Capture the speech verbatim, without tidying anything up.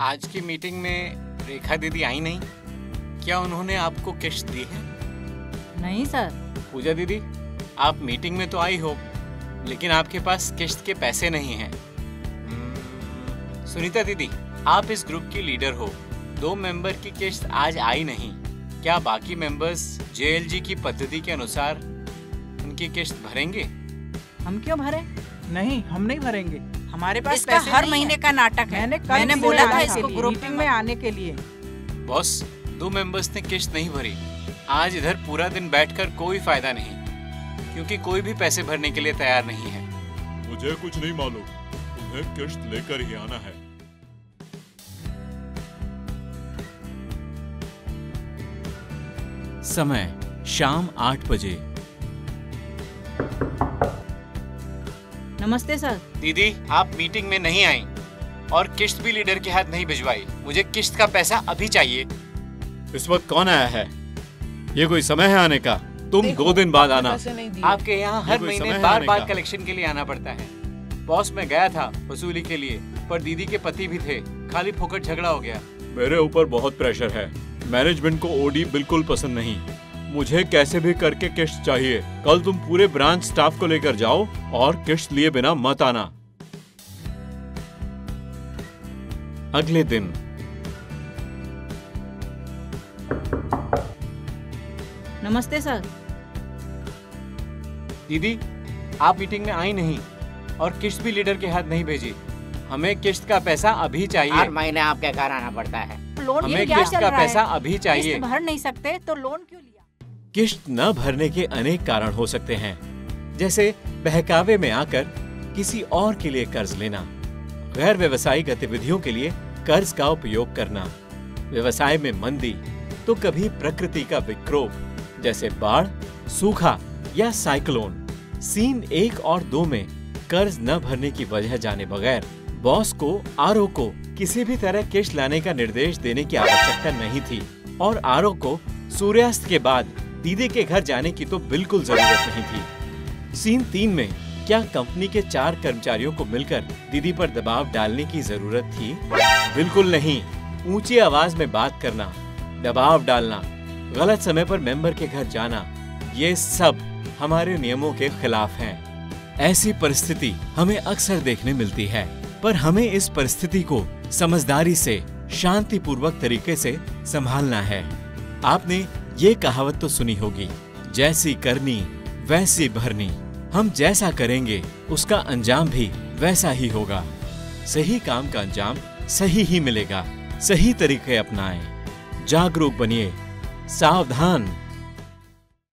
आज की मीटिंग में रेखा दीदी आई नहीं, क्या उन्होंने आपको किस्त दी है? नहीं सर। पूजा दीदी, आप मीटिंग में तो आई हो, लेकिन आपके पास किस्त के पैसे नहीं हैं। सुनीता दीदी, आप इस ग्रुप की लीडर हो, दो मेंबर की किस्त आज आई नहीं, क्या बाकी मेंबर्स जे एल जी की पद्धति के अनुसार उनकी किस्त भरेंगे? हम क्यों भरे? नहीं, हम नहीं भरेंगे, हमारे पास इसका पैसे हर महीने का नाटक है। मैंने, मैंने बोला था इसको ग्रुपिंग में आने के लिए। बॉस, दो मेंबर्स ने किस्त नहीं भरी, आज इधर पूरा दिन बैठकर कोई फायदा नहीं, क्योंकि कोई भी पैसे भरने के लिए तैयार नहीं है। मुझे कुछ नहीं मालूम, उन्हें किस्त लेकर ही आना है। समय शाम आठ बजे। नमस्ते सर। दीदी, आप मीटिंग में नहीं आई और किस्त भी लीडर के हाथ नहीं भिजवाई। मुझे किस्त का पैसा अभी चाहिए। इस वक्त कौन आया है? ये कोई समय है आने का? तुम दो दिन बाद आना। आपके यहाँ हर महीने बार बार कलेक्शन के लिए आना पड़ता है। बॉस, मैं गया था वसूली के लिए, पर दीदी के पति भी थे, खाली फोकट झगड़ा हो गया। मेरे ऊपर बहुत प्रेशर है, मैनेजमेंट को ओ डी बिल्कुल पसंद नहीं। मुझे कैसे भी करके किस्त चाहिए। कल तुम पूरे ब्रांच स्टाफ को लेकर जाओ और किस्त लिए बिना मत आना। अगले दिन। नमस्ते सर। दीदी, आप मीटिंग में आई नहीं और किस्त भी लीडर के हाथ नहीं भेजी। हमें किस्त का पैसा अभी चाहिए। हर महीने आपके घर आना पड़ता है। लोन हमें किस्त का पैसा अभी चाहिए। किस्त भर नहीं सकते तो लोन क्यों? किश्त न भरने के अनेक कारण हो सकते हैं, जैसे बहकावे में आकर किसी और के लिए कर्ज लेना, गैर व्यवसायिक गतिविधियों के लिए कर्ज का उपयोग करना, व्यवसाय में मंदी, तो कभी प्रकृति का विक्षोभ जैसे बाढ़, सूखा या साइक्लोन। सीन एक और दो में कर्ज न भरने की वजह जाने बगैर बॉस को आर ओ को किसी भी तरह किश्त लाने का निर्देश देने की आवश्यकता नहीं थी, और आर ओ को सूर्यास्त के बाद दीदी के घर जाने की तो बिल्कुल जरूरत नहीं थी। सीन तीन में क्या कंपनी के चार कर्मचारियों को मिलकर दीदी पर दबाव डालने की जरूरत थी? बिल्कुल नहीं। ऊंची आवाज में बात करना, दबाव डालना, गलत समय पर मेंबर के घर जाना, ये सब हमारे नियमों के खिलाफ हैं। ऐसी परिस्थिति हमें अक्सर देखने मिलती है, पर हमें इस परिस्थिति को समझदारी से, शांतिपूर्वक तरीके से संभालना है। आपने ये कहावत तो सुनी होगी, जैसी करनी वैसी भरनी। हम जैसा करेंगे उसका अंजाम भी वैसा ही होगा। सही काम का अंजाम सही ही मिलेगा। सही तरीके अपनाएं, जागरूक बनिए, सावधान।